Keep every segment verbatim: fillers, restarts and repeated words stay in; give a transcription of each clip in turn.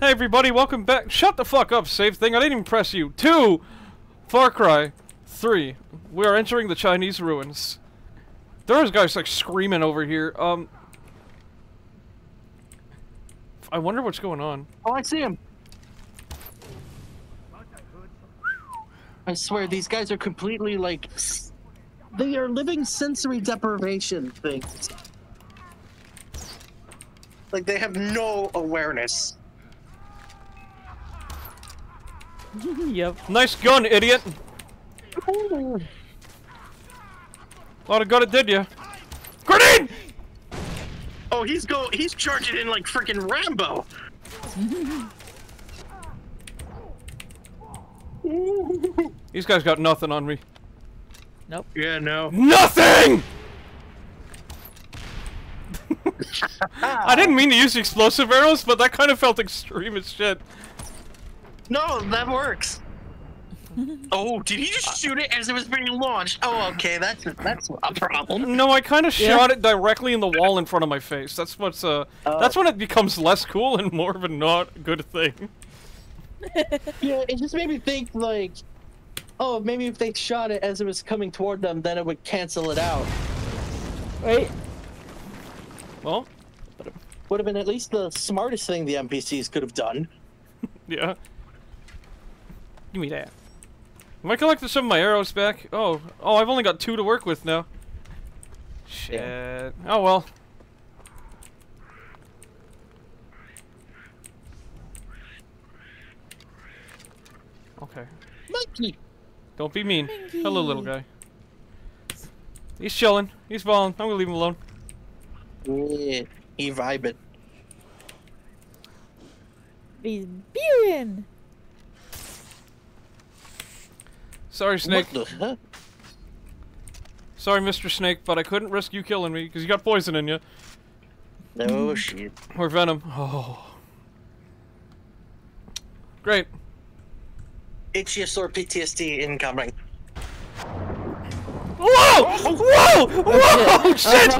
Hey everybody, welcome back. Shut the fuck up, save thing. I didn't even press you. Two, Far Cry, three. We are entering the Chinese ruins. There is guys like screaming over here. Um, I wonder what's going on. Oh, I see him. I swear these guys are completely like, they are living sensory deprivation things. Like they have no awareness. Yep. Nice gun, idiot. Ooh. Lot of gun it did ya. Grenade! Oh, he's go. He's charging in like freaking Rambo. These guys got nothing on me. Nope. Yeah, no. Nothing. I didn't mean to use explosive arrows, but that kind of felt extreme as shit. No, that works. Oh, did he just shoot it as it was being launched? Oh, okay, that's that's a problem. No, I kind of yeah. shot it directly in the wall in front of my face. That's what's uh, uh that's when it becomes less cool and more of a not good thing. Yeah, it just made me think like, oh, maybe if they shot it as it was coming toward them, then it would cancel it out. Right? Well, would have been at least the smartest thing the N P Cs could have done. Yeah. Give me that. Am I collecting some of my arrows back? Oh, oh, I've only got two to work with now. Shit. Yeah. Oh well. Okay. Monkey. Don't be mean. Monkey. Hello, little guy. He's chilling. He's balling. I'm gonna leave him alone. Yeah, he vibing. He's viewing. Sorry, Snake. Sorry, Mister Snake, but I couldn't risk you killing me because you got poison in you. No shit. Or venom. Oh. Great. H D S R P T S D incoming. Whoa! Whoa! Whoa! Shit!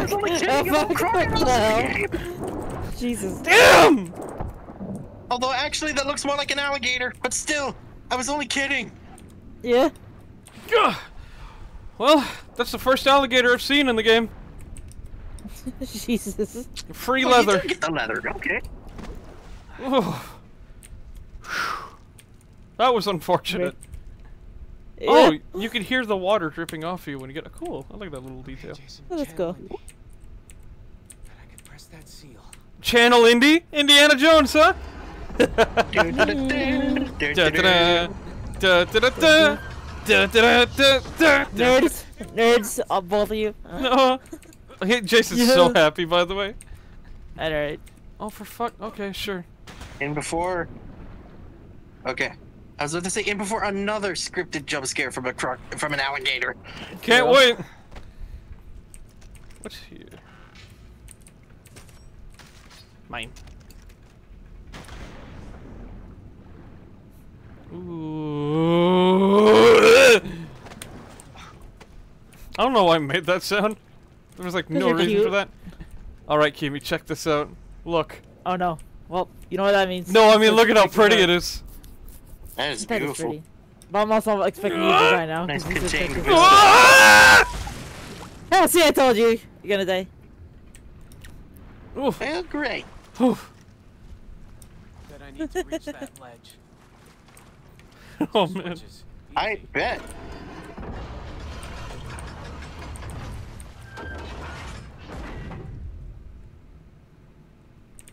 Jesus. Damn! Although, actually, that looks more like an alligator, but still, I was only kidding. Yeah. Well, that's the first alligator I've seen in the game. Jesus. Free well, leather. You did get the leather, okay. Oh. That was unfortunate. Yeah. Oh, you could hear the water dripping off you when you get. Cool. I like that little detail. Hey, Jason, let's go. Indy. I could press that seal. Channel Indy, Indiana Jones, huh? Da, da, da, da. Da, da, da, da, da. Nerds, nerds, I'll both of you. Uh. No. Hey, Jason's yeah. so happy, by the way. Alright. Oh, for fuck. Okay, sure. In before. Okay. I was about to say, in before another scripted jump scare from a croc from an alligator. Can't yeah. wait. What's here? Mine. Ooh. I don't know why I made that sound. There was like no reason cute. for that. Alright, Kimi, check this out. Look. Oh no. Well, you know what that means. No, I mean, look at how pretty it is. That is that beautiful. Is but I'm also expecting you to die now. Nice contained vision. Oh, see, I told you. You're gonna die. Oof. Well, great. Oof. That I need to reach that ledge. Oh man. I bet.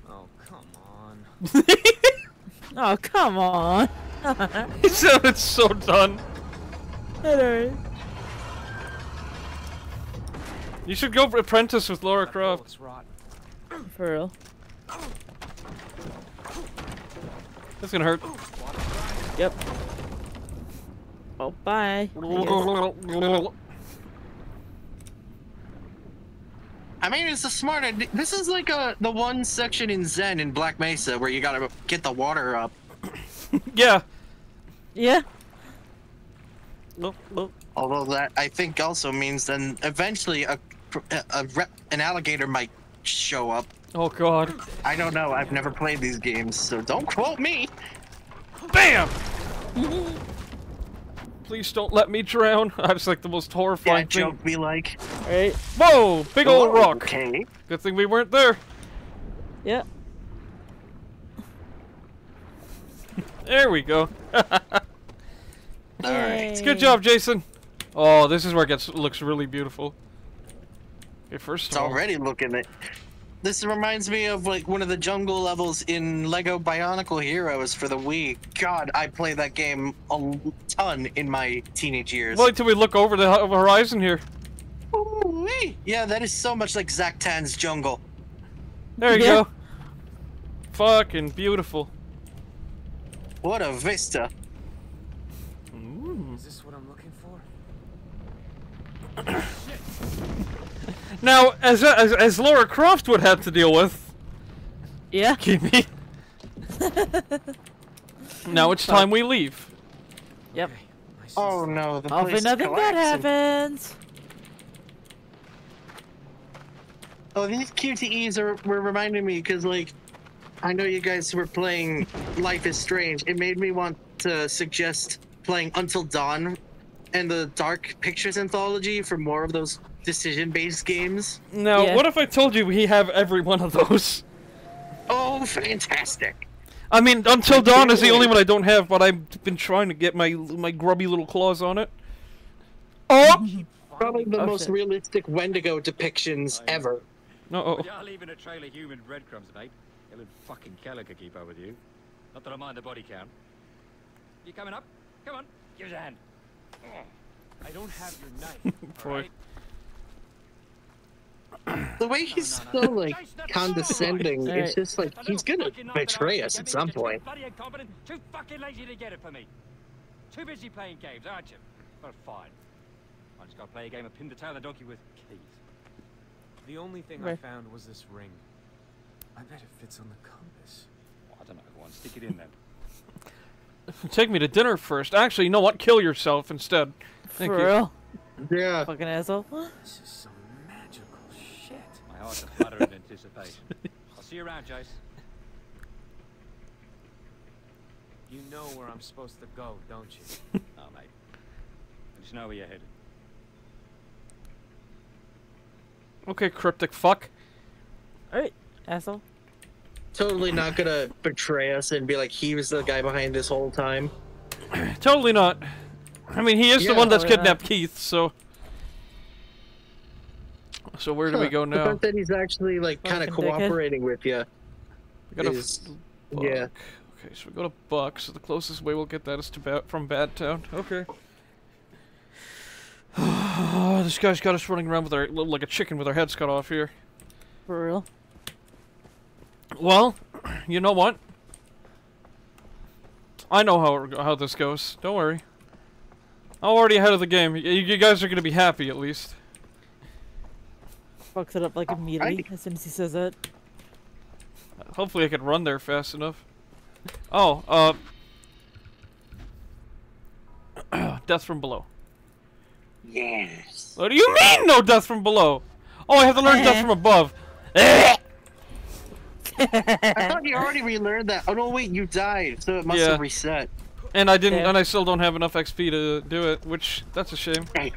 Oh, come on. Oh, come on. He sounded so done. You should go apprentice with Lara Croft. For real. That's gonna hurt. Yep. Oh, bye. I mean, it's a smart. This is like a the one section in Zen in Black Mesa where you gotta get the water up. Yeah. Yeah. Look, look. Although that I think also means then eventually a, a, a rep, an alligator might show up. Oh god. I don't know. I've never played these games, so don't quote me. Bam! Please don't let me drown. I was like the most horrifying yeah, thing. Joke me like. Right. Whoa! Big old oh, rock. Okay. Good thing we weren't there. Yeah. There we go. All right. Good job, Jason. Oh, this is where it gets looks really beautiful. Okay, first. It's of all, already looking at. This reminds me of like one of the jungle levels in LEGO Bionicle Heroes for the Wii. God, I played that game a ton in my teenage years. Wait till we look over the horizon here. Ooh-wee. Yeah, that is so much like Zaktan's jungle. There you yeah. go. Fucking beautiful. What a vista. Ooh. Is this what I'm looking for? Now, as, as as Lara Croft would have to deal with. Yeah. Kimmy. Now it's time we leave. Yep. Oh no! The place is nothing collapsing. Bad happens. Oh, these Q T Es are were reminding me because, like, I know you guys were playing Life is Strange. It made me want to suggest playing Until Dawn and the Dark Pictures Anthology for more of those decision-based games. Now, yeah. What if I told you we have every one of those? Oh, fantastic! I mean, Until Dawn is the only one I don't have, but I've been trying to get my my grubby little claws on it. Oh! Probably the oh, most shit. realistic Wendigo depictions oh, yeah. ever. Uh-oh. You're leaving a trail of human breadcrumbs, mate. Ellen fucking Keller could keep up with you. Not that I mind the body count. You coming up? Come on, give us a hand. I don't have your knife. Boy. Right? The way he's no, no, no. so, like, Jason, condescending, right. it's just like, he's gonna betray us at some point. Bloody incompetent, too fucking lazy to get it for me. Too busy playing games, aren't you? Well, fine. I just gotta play a game of pin the tail of the donkey with keys. The only thing right. I found was this ring. I bet it fits on the compass. Well, I don't know, go on, stick it in then. Take me to dinner first. Actually, you know what? Kill yourself instead. Thank for you. Real? Yeah. Fucking asshole. This is so flutter in anticipation. I'll see you around, Jace. You know where I'm supposed to go, don't you? Oh, mate. I just know where you're headed. Okay, cryptic fuck. Alright, asshole. Totally not gonna betray us and be like, he was the guy behind this whole time. Totally not. I mean, he is yeah, the one that's kidnapped not. Keith, so... So where do huh. we go now? The fact that he's actually like kind of cooperating dickhead. with you. We gotta is, yeah. Okay, so we go to Buck. So the closest way we'll get that is to bat from Bat Town. Okay. This guy's got us running around with our like a chicken with our heads cut off here. For real. Well, you know what? I know how how this goes. Don't worry. I'm already ahead of the game. You, you guys are gonna be happy at least. Fucks it up like immediately as soon as he says it. Hopefully I can run there fast enough. Oh, uh... death from below. Yes. What do you mean no death from below? Oh, I have to learn death from above. I thought you already relearned that. Oh no, wait, you died, so it must yeah. have reset. And I didn't, yeah. and I still don't have enough X P to do it, which, that's a shame. Hey.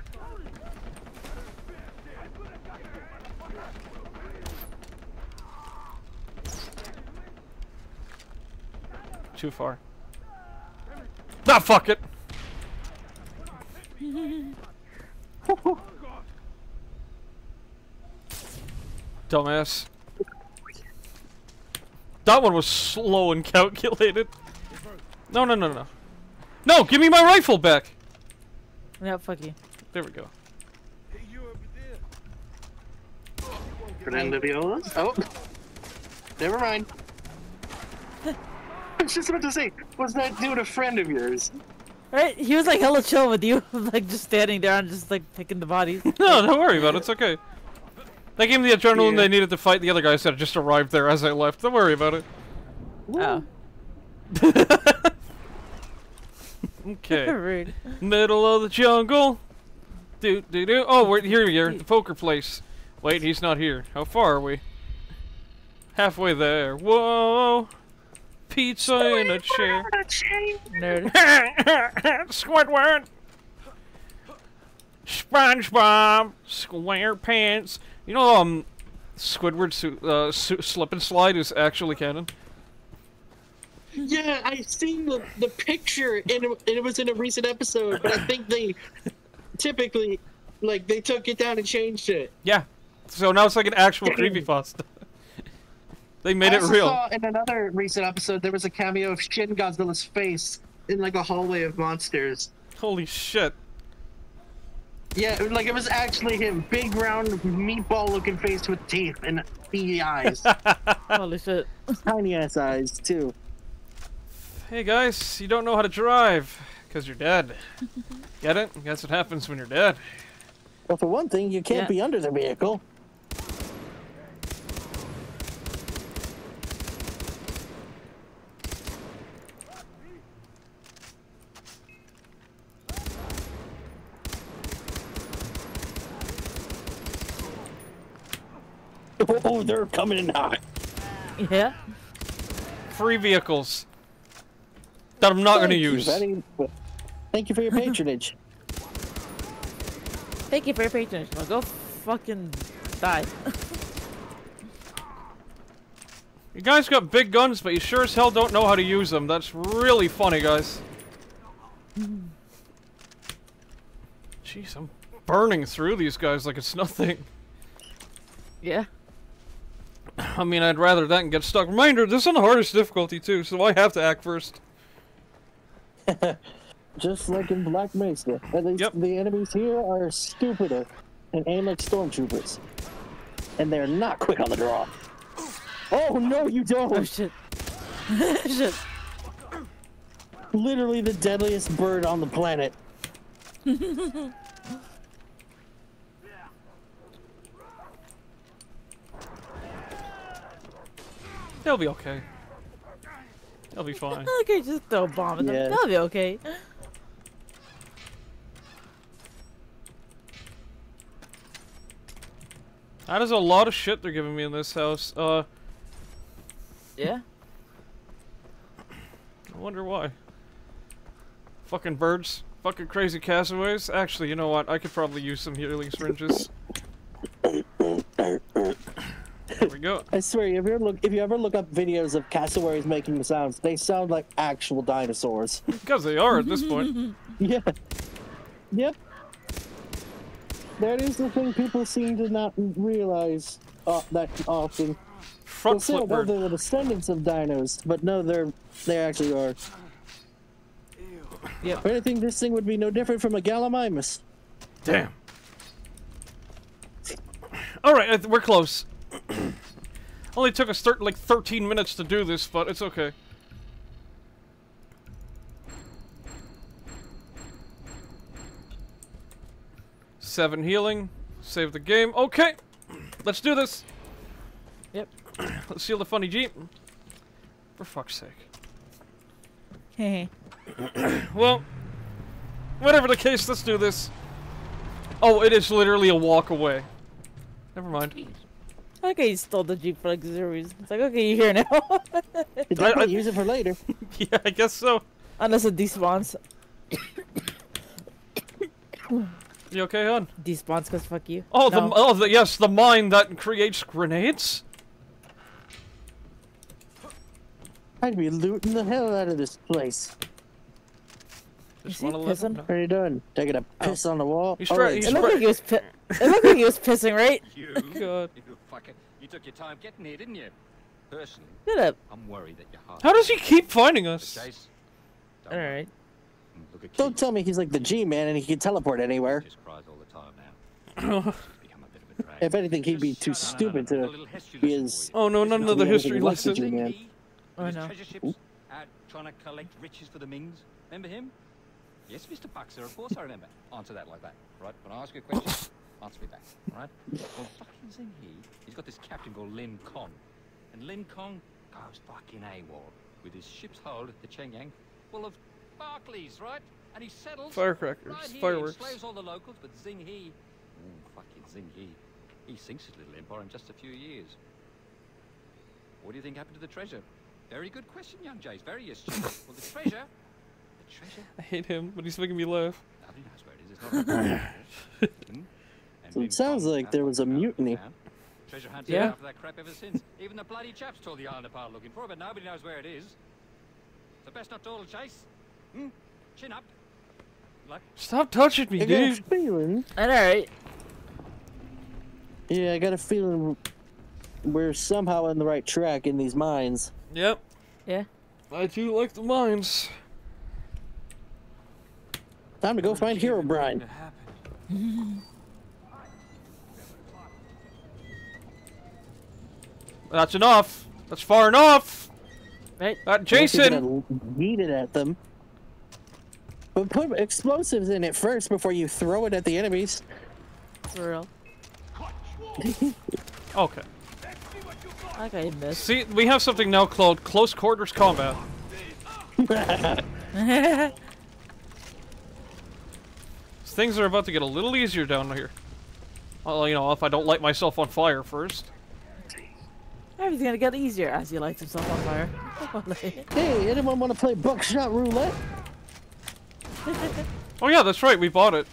Too far. Ah, fuck it! Dumbass. That one was slow and calculated. No, no, no, no. No, give me my rifle back! No, fuck you. There we go. Fernando Violas? Oh. Never mind. I was just about to say, was that dude a friend of yours? Right? He was like hella chill with you, like just standing there and just like picking the bodies. No, don't worry about it, it's okay. They gave me the adrenaline yeah. they needed to fight the other guys that just arrived there as I left. Don't worry about it. Oh. Okay. Rude. Middle of the jungle. Do do do. Oh, we're here, you're at the poker place. Wait, he's not here. How far are we? Halfway there. Whoa! Pizza oh, in a chair. Nerd. Squidward! SpongeBob! SquarePants! You know, um, Squidward's uh, slip and slide is actually canon. Yeah, I seen the, the picture, and it, and it was in a recent episode, but I think they typically, like, they took it down and changed it. Yeah. So now it's like an actual creepypasta. They made it real. I saw in another recent episode, there was a cameo of Shin Godzilla's face in, like, a hallway of monsters. Holy shit. Yeah, like, it was actually him. Big, round, meatball-looking face with teeth and beady eyes. Holy shit. Tiny-ass eyes, too. Hey, guys, you don't know how to drive, because you're dead. Get it? That's what happens when you're dead. Well, for one thing, you can't yeah. be under the vehicle. Oh, they're coming in hot. Yeah. Free vehicles that I'm not going to use. Buddy. Thank you for your patronage. Thank you for your patronage. Now go fucking die. You guys got big guns, but you sure as hell don't know how to use them. That's really funny, guys. Jeez, I'm burning through these guys like it's nothing. Yeah. I mean, I'd rather that than get stuck. Reminder, this is on the hardest difficulty, too, so I have to act first. Just like in Black Mesa. At least yep. the enemies here are stupider and aim like stormtroopers. And they're not quick on the draw. Oh, no, you don't! Oh, shit. Shit. Literally the deadliest bird on the planet. They'll be okay. They'll be fine. Okay, just throw a bomb at them. Yeah. They'll be okay. That is a lot of shit they're giving me in this house. Uh. Yeah. I wonder why. Fucking birds. Fucking crazy castaways. Actually, you know what? I could probably use some healing syringes. There we go. I swear, if you ever look, if you ever look up videos of cassowaries making sounds, they sound like actual dinosaurs. Because they are at this point. Yeah. Yep. That is the thing people seem to not realize uh, that often. Front flip bird. They're the descendants of dinos, but no, they're they actually are. Yeah. If anything, this thing would be no different from a gallimimus. Damn. All right, we're close. Only took us like thirteen minutes to do this, but it's okay. Seven healing, save the game. Okay, let's do this. Yep. Let's seal the funny Jeep. For fuck's sake. Hey. Well, whatever the case, let's do this. Oh, it is literally a walk away. Never mind. Okay, you stole the Jeep for like zero reason. It's like, okay, you're here now. Did I, I use it for later? Yeah, I guess so. Unless it despawns. You okay, hon? Despawns because fuck you. Oh, no. the, oh the, yes, the mine that creates grenades? I'd be looting the hell out of this place. Just want to listen. What are you doing? Taking a piss oh. on the wall? He's right. He's it looked like he was pissing. It looked like he was pissing, right? You, God. You fucking, you took your time getting here, didn't you? Personally, shut up. I'm worried that you're hard. How does he keep finding us? All right. Look Don't tell me he's like the G-Man and he can teleport anywhere. Just cries all the time now. If anything, he'd be too stupid to be as. Oh no, none of the history lessons. Oh no. Trying to collect riches for the Mings. Remember him? Yes, Mister Baxter, of course I remember. Answer that like that, right? When I ask you a question, answer me that, right? Well, fucking Zheng He, he's got this captain called Lin Kong. And Lin Kong goes fucking AWOL with his ship's hold at the Chengyang full of Barclays, right? And he settles... Firecrackers, right here, fireworks. He slays all the locals, but Zheng He... Ooh, fucking Zheng He. He sinks his little empire in just a few years. What do you think happened to the treasure? Very good question, young Jays. Very astute. Well, the treasure... The treasure... I hate him, but he's making me laugh. I think that's where it is. It's not like it. So it sounds like there was a mutiny. Treasure hunting yeah. after that crap ever since. Even the bloody chaps told the island apart looking for it, but nobody knows where it is. The best not total chase. Hmm? Chin up. Luck. Stop touching me, I dude. I got a feeling. Alright. Yeah, I got a feeling we're somehow on the right track in these mines. Yep. Yeah. I do like the mines. Time to go find Herobrine. That's enough. That's far enough. Hey, uh, Jason. Beat it at them. But put explosives in it first before you throw it at the enemies. For real. Okay. Okay, missed. See, we have something now called close quarters combat. Things are about to get a little easier down here. Well, you know, if I don't light myself on fire first. Everything's gonna get easier as he lights himself on fire. Hey, anyone want to play Buckshot Roulette? Oh yeah, that's right. We bought it.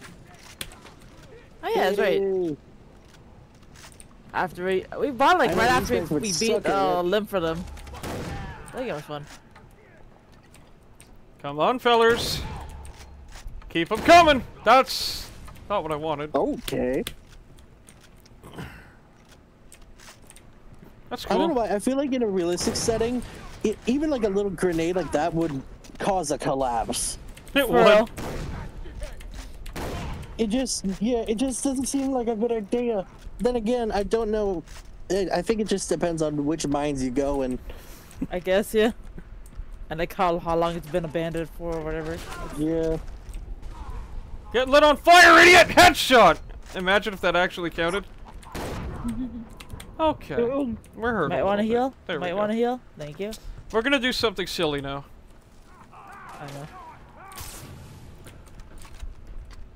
Oh yeah, that's right. After we we bought it, like right after we, we beat uh, Limb for them. I think it was fun. Come on, fellers. Keep them coming. That's not what I wanted. Okay. That's cool. I don't know why. I feel like in a realistic setting, it, even like a little grenade like that would cause a collapse. It will. It just, yeah, it just doesn't seem like a good idea. Then again, I don't know. I think it just depends on which mines you go and. I guess, yeah. And like how, how long it's been abandoned for or whatever. Yeah. Get lit on fire, idiot! Headshot! Imagine if that actually counted. Okay. We're hurt. Might want to heal? There Might want to heal? Thank you. We're gonna do something silly now. I know.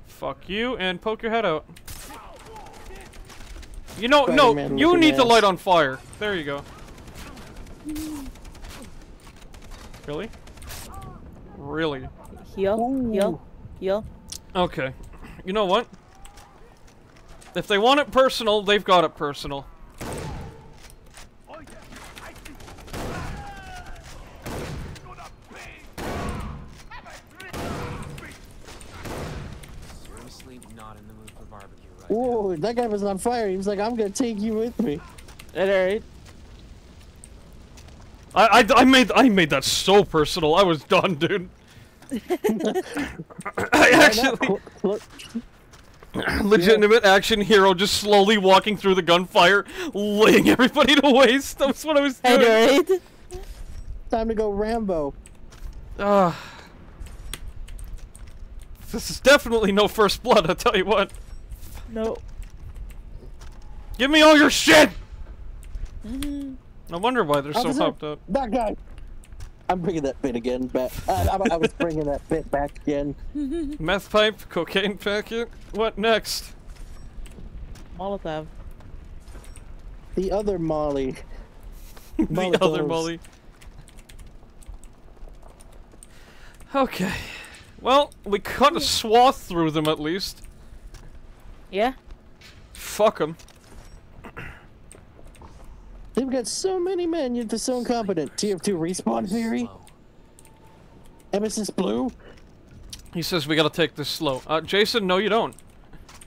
Fuck you and poke your head out. You know, no, you need to light on fire. There you go. Really? Really? Heal, heal, heal. Okay. You know what? If they want it personal, they've got it personal. Whoa, that guy was on fire. He was like, I'm gonna take you with me. Alright. I, I, I made I made that so personal. I was done, dude. I actually... Legitimate action hero just slowly walking through the gunfire, laying everybody to waste. That's what I was doing. Alright. Time to go Rambo. Uh, this is definitely no first blood, I'll tell you what. No. Give me all your shit! Mm-hmm. I wonder why they're Officer, so hopped up. That guy! I'm bringing that bit again back. I, I, I was bringing that bit back again. Meth pipe, cocaine packet. What next? Molotov. The other Molly. The Molotovs. Other Molly. Okay. Well, we cut a swath through them at least. Yeah. Fuck them. They've got so many men, yet they're so incompetent. T F two respawn theory. Emesis Blue. He says we gotta take this slow. Uh, Jason, no you don't.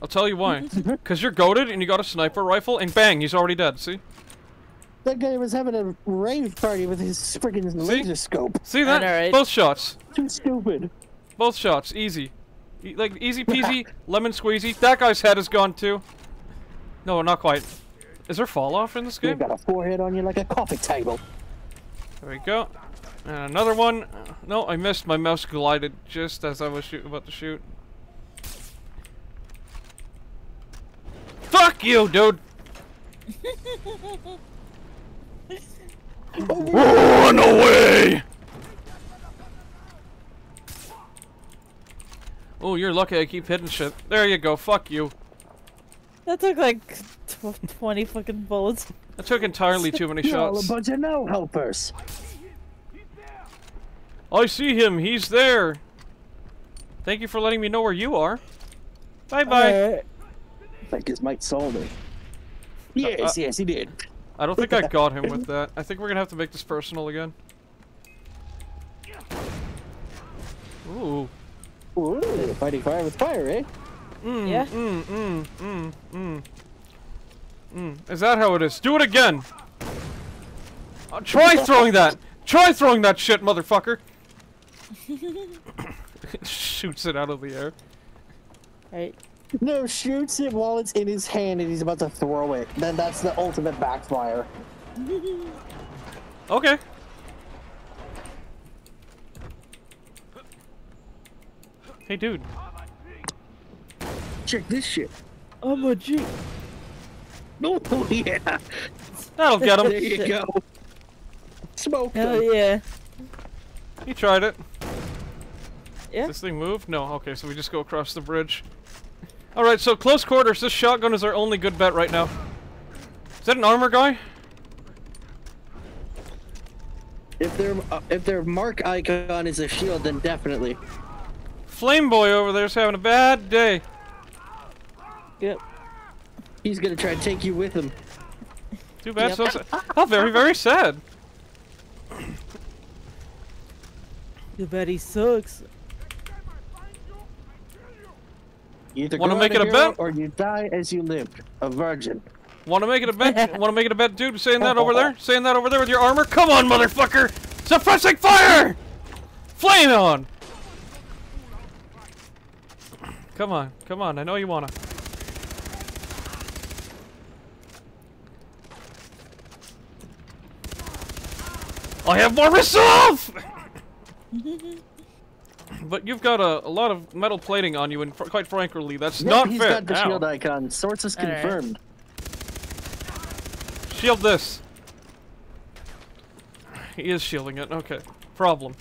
I'll tell you why. Cause you're goated and you got a sniper rifle and bang, he's already dead, see? That guy was having a rave party with his friggin' laser scope. See that? Right. Both shots. Too stupid. Both shots, easy. Like, easy peasy, lemon squeezy. That guy's head is gone too. No, not quite. Is there fall off in this game? You've got a forehead on you like a coffee table. There we go. And another one. No, I missed. My mouse glided just as I was shoot about to shoot. Fuck you, dude! Run away! Oh, you're lucky I keep hitting shit. There you go, fuck you. That took like tw twenty fucking bullets. I took entirely too many shots. You're all a bunch of no helpers. I see him. He's there. Thank you for letting me know where you are. Bye bye. Uh, I think his mic saw me. Yes, uh, yes, he did. I don't think I got him with that. I think we're gonna have to make this personal again. Ooh. Ooh, fighting fire with fire, eh? Mm, yeah. Mm, mm, mm, mm. Mm. Is that how it is? Do it again! Uh, try throwing that! Try throwing that shit, motherfucker! Shoots it out of the air. Right. No, shoots it while it's in his hand and he's about to throw it. Then that's the ultimate backfire. Okay. Hey, dude. Check this shit. I'm a G. Oh, yeah. That'll get him. There you go. Smoke. Oh, yeah. He tried it. Yeah. Does this thing move? No. Okay, so we just go across the bridge. Alright, so close quarters. This shotgun is our only good bet right now. Is that an armor guy? If their, uh, if their mark icon is a shield, then definitely. Flame boy over there is having a bad day. Yep. He's gonna try to take you with him. Too bad. Yep. So sad. Oh, very, very sad. Too bad he sucks. You either want to make it a bet, or you die as you lived, a virgin. Want to make it a bet? Want to make it a bet, dude? Saying that over there, saying that over there with your armor. Come on, motherfucker! Suppressing fire! Flame on! Come on, come on, I know you wanna. I have more resolve! But you've got a, a lot of metal plating on you, and fr quite frankly, that's yep, not he's fair. He's got the Ow. shield icon. Source is confirmed. Right. Shield this. He is shielding it, okay. Problem.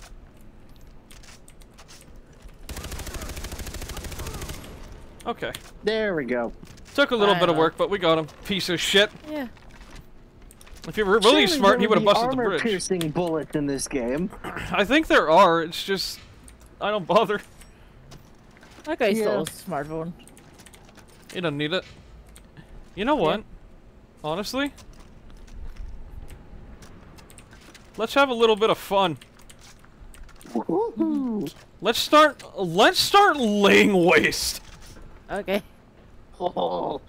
Okay. There we go. Took a little I bit know. of work, but we got him. Piece of shit. Yeah. If you were really Surely smart, he would have busted the bridge. Armor-piercing bullets in this game. I think there are. It's just I don't bother. That guy's yeah. still a smartphone. He doesn't need it. You know what? Yeah. Honestly, let's have a little bit of fun. Woo-hoo. Let's start. Let's start laying waste. Okay. Oh.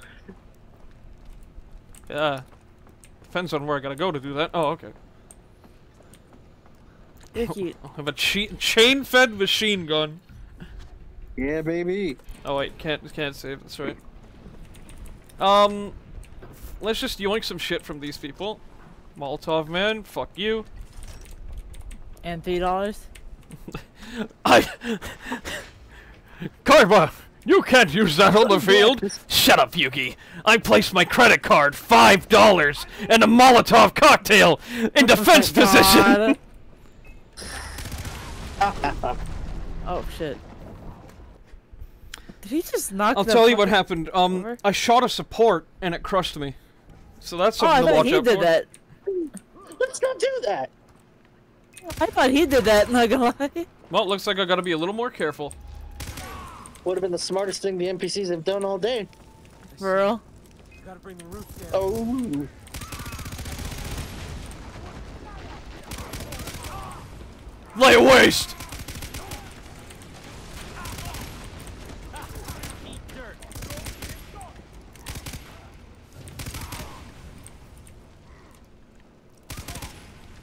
Yeah. Depends on where I gotta go to do that. Oh, okay. You're cute. I have a chain-fed machine gun. Yeah, baby. Oh wait, can't can't save. That's right. Um, let's just yoink some shit from these people. Molotov man, fuck you. And three dollars. I. Karma. You can't use that on the field! Shut up, Yugi! I placed my credit card, five dollars, and a Molotov cocktail in defense position! Oh shit. Did he just knock I'll tell you what happened. Um, over? I shot a support and it crushed me. So that's something oh, to watch out for. I thought he did that. Let's not do that! I thought he did that, not gonna lie. Well, it looks like I gotta be a little more careful. Would have been the smartest thing the N P Cs have done all day. For real? You gotta bring the roof down. Oh. Lay waste!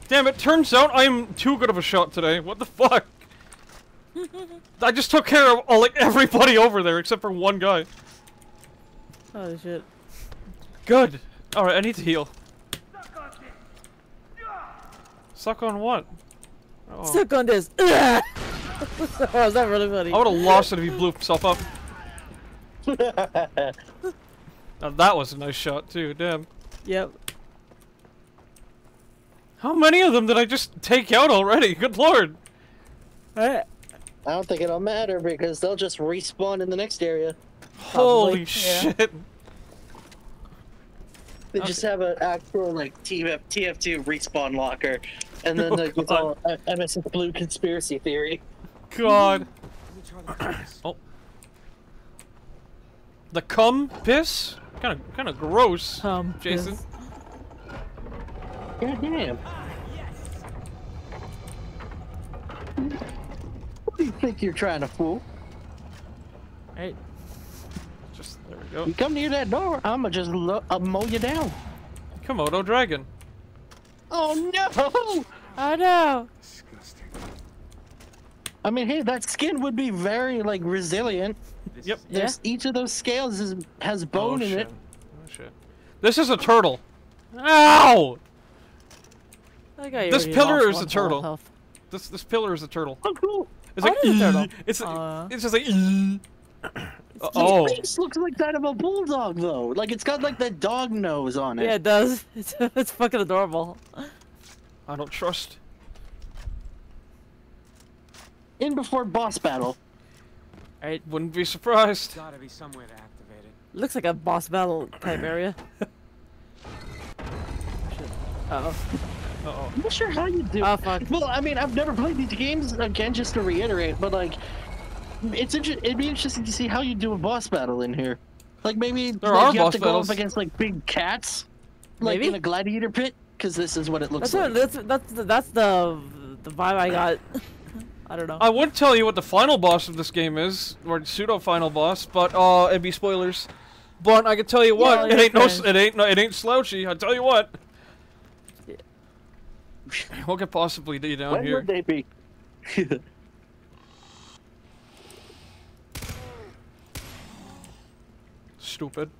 Damn it, turns out I'm too good of a shot today. What the fuck? I just took care of all, like everybody over there except for one guy. Oh shit. Good. All right, I need to heal. Suck on this. Suck on what? Oh. Suck on this. Oh, is that really funny? I would have lost it if he blew himself up. Now that was a nice shot too. Damn. Yep. How many of them did I just take out already? Good lord. All right. I don't think it'll matter because they'll just respawn in the next area. Probably. Holy shit! Yeah. They okay. just have an actual like T F two respawn locker, and then oh, like it's all uh, Emesis Blue conspiracy theory. God. Oh. The cum piss? Kind of, kind of gross. Cum Jason. Piss. God damn. What do you think you're trying to fool? Hey. Just, there we go. You come near that door, I'ma just lo I'll mow you down. Komodo dragon. Oh no! I know! Disgusting. I mean, hey, that skin would be very, like, resilient. This yep. Yeah. Each of those scales is, has bone oh, in shit. it. Oh shit. This is a turtle. Ow! This pillar is a turtle. Health. This this pillar is a turtle. Oh, cool! It's like oh, turtle. It's uh, it's just like. uh, oh. His face looks like that of a bulldog though. Like it's got like the dog nose on it. Yeah, it does. It's it's fucking adorable. I don't trust. In before boss battle. I wouldn't be surprised. Gotta be somewhere to activate it. Looks like a boss battle type area. Shit. Uh oh. Uh-oh. I'm not sure how you do. Oh, fuck. Well, I mean, I've never played these games again. Just to reiterate, but like, it's inter it'd be interesting to see how you do a boss battle in here. Like maybe there like, are you boss have to battles. go up against like big cats, like maybe? in a gladiator pit, because this is what it looks that's like. What, that's that's the, that's the the vibe I got. I don't know. I would tell you what the final boss of this game is, or pseudo final boss, but uh, it'd be spoilers. But I can tell you what, yeah, it ain't friends. no, it ain't no, it ain't slouchy. I tell you what. What could possibly do down when here? Would they be? Stupid.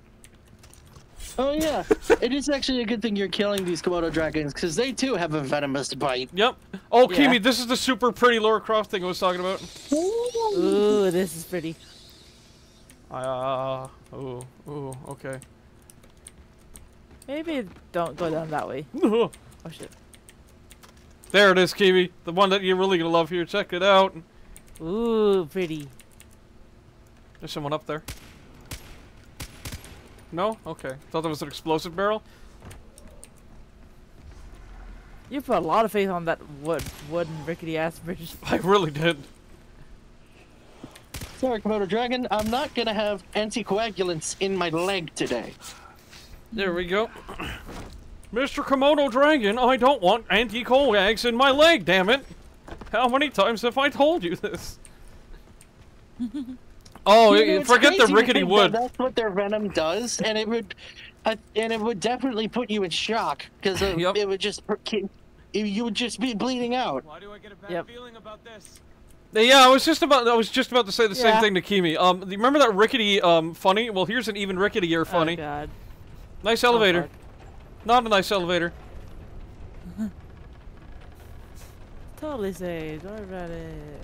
Oh yeah, it is actually a good thing you're killing these Komodo dragons because they too have a venomous bite. Yep. Oh, yeah. Kimi, this is the super pretty Lara Croft thing I was talking about. Ooh, this is pretty. Ah. Uh, ooh. Ooh. Okay. Maybe don't go down that way. Oh shit. There it is, Kiwi. The one that you're really gonna love here. Check it out. Ooh, pretty. There's someone up there. No? Okay. Thought that was an explosive barrel. You put a lot of faith on that wood, wooden rickety ass bridge. I really did. Sorry, Komodo Dragon. I'm not gonna have anticoagulants in my leg today. There we go. Mister Komodo Dragon, I don't want anti-coags in my leg, damn it! How many times have I told you this? Oh, you know, forget the rickety wood. That that's what their venom does, and it would, uh, and it would definitely put you in shock because uh, yep. it would just, you would just be bleeding out. Why do I get a bad yep. feeling about this? Yeah, I was just about, I was just about to say the yeah. same thing to Kimi. Um, remember that rickety um funny? Well, here's an even ricketier funny. Oh, God. Nice elevator. Oh, not a nice elevator. Totally safe. Don't worry about it.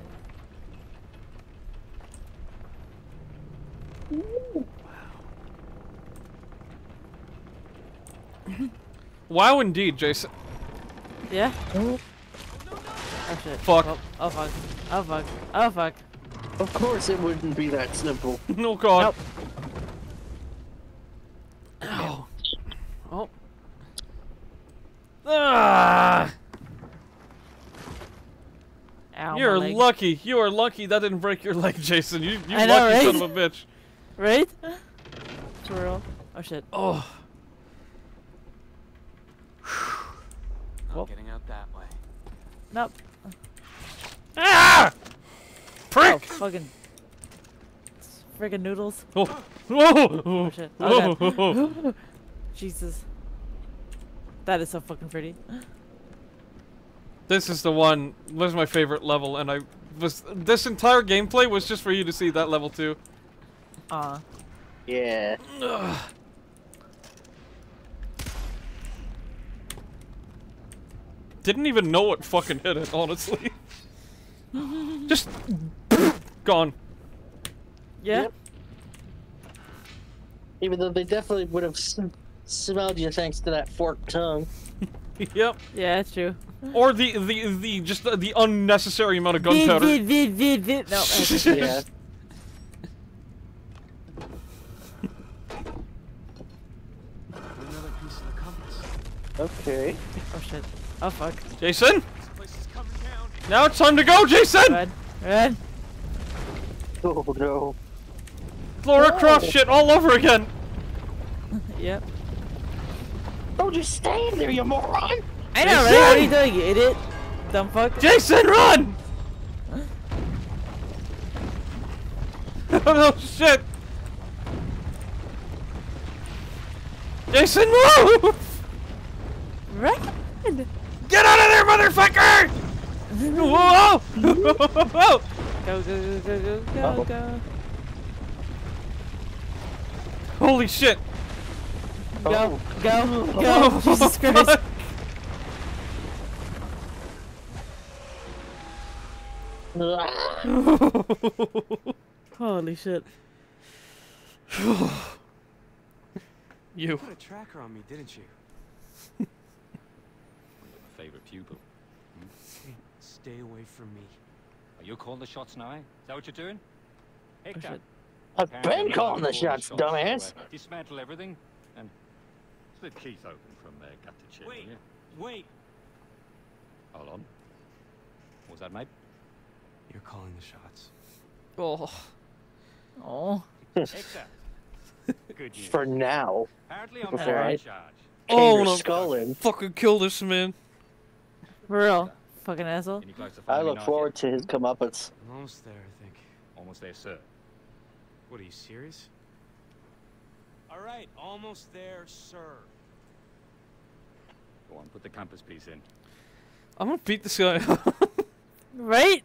Ooh. Wow. Wow, indeed, Jason. Yeah? Oh, shit. Fuck. Oh, oh, fuck. Oh, fuck. Oh, fuck. Of course it wouldn't be that simple. No, God. Nope. Ow. Oh. Ah! Ow, You're lucky. You are lucky that didn't break your leg, Jason. You, you lucky know, right? son of a bitch. Right? Twirl. Oh shit. Oh. Not well. getting out that way. Nope. Ah! Prick! Oh, fucking. It's friggin' noodles. Oh. Whoa! Oh shit. Oh, God. Jesus. That is so fucking pretty. This is the one. This is my favorite level, and I was. This entire gameplay was just for you to see that level too. Ah. Uh, yeah. Ugh. Didn't even know what fucking hit it, honestly. Just gone. Yeah. Yep. Even though they definitely would have. Smelled you thanks to that forked tongue. Yep. Yeah, that's true. Or the the the just the, the unnecessary amount of gunpowder. No. Just, yeah. Another piece of Okay. Oh shit. Oh fuck. Jason? Now it's time to go, Jason! Red. Red. Oh no. Lara Croft shit all over again! Yep. Don't just stand there, you moron! I know, Jason! Right? What are you doing, you idiot? Dumb fuck. Jason, run! Huh? Oh no, shit! Jason, move! Run! Get out of there, motherfucker! Whoa! Whoa! Go, go, go, go, go, uh-oh. Go. Holy shit! Go, oh. Go, go, oh, Jesus Christ! Fuck. Holy shit. You. You put a tracker on me, didn't you? One of my favorite pupil. Hmm? Stay away from me. Are you calling the shots now? Is that what you're doing? Hey, oh, I've been calling the shots, dumbass. Dismantle everything and split Keith open from there, gut to chin. Wait, wait. Hold on. What was that, mate? You're calling the shots. Oh. Oh. Good news. For now. Apparently I'm right. Oh, no. Sculling. Fucking kill this man. For real. Fucking asshole. I look forward to his comeuppance. I'm almost there, I think. Almost there, sir. What, are you serious? All right, almost there, sir. Go on, put the compass piece in. I'm gonna beat this guy up. Right?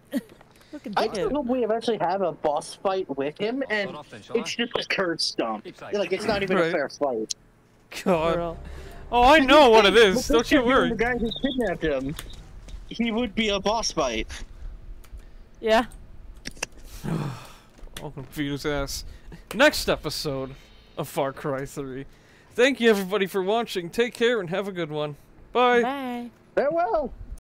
I don't know if we eventually have a boss fight with him, and off, then, it's I? just a curb stomp. Like, it's not even right. a fair fight. God. Oh, I know what it is. Don't you worry. The guy who kidnapped him, he would be a boss fight. Yeah. I'll beat his ass. Next episode of Far Cry three. Thank you, everybody, for watching. Take care and have a good one. Bye. Bye. Farewell.